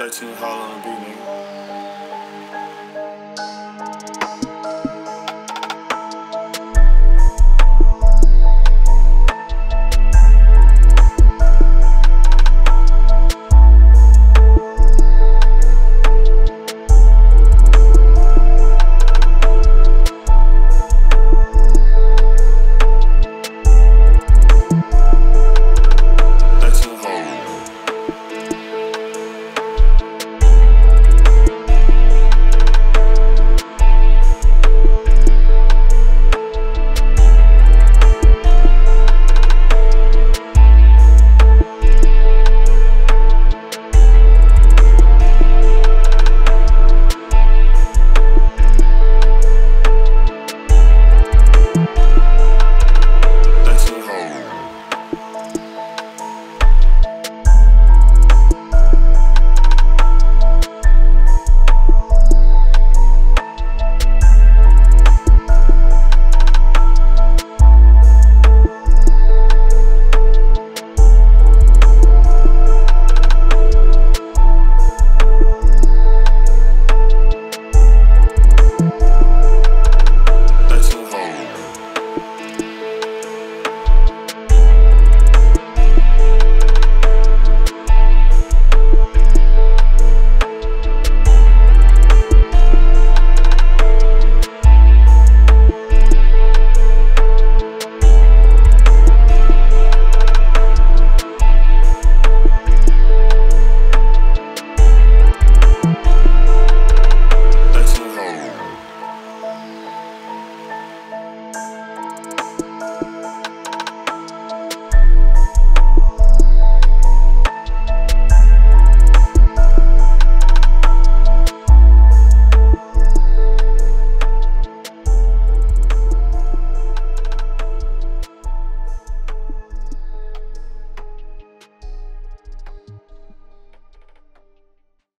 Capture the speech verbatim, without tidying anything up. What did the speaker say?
thirteenth Hall on the beat, man.